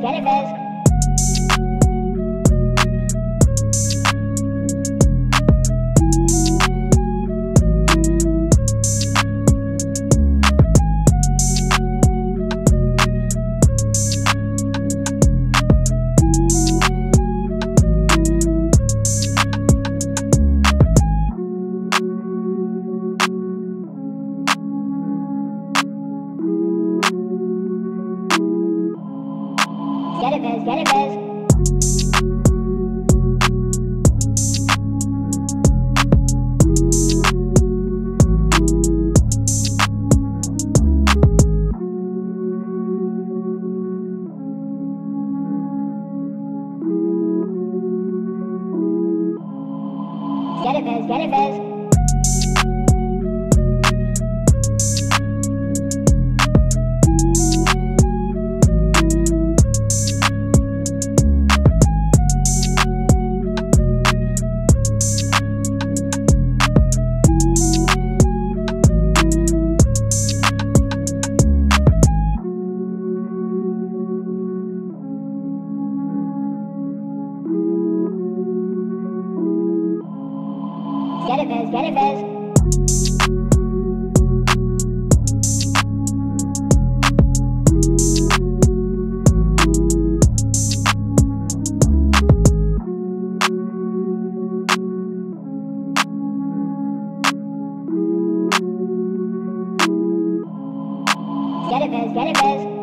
Get it, Vez. Get it, Vez, get it, Vez. Get it, Vez, get it, Vez. Get it, Vez, get it, Vez. Get it, Vez, get it, Vez.